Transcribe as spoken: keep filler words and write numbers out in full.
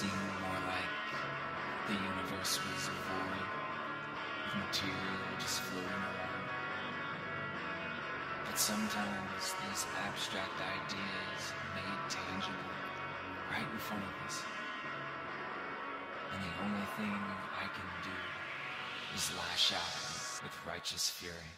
seemed more like the universe was void of material just floating around. But sometimes these abstract ideas made tangible right in front of us. And the only thing I can do is lash out with righteous fury.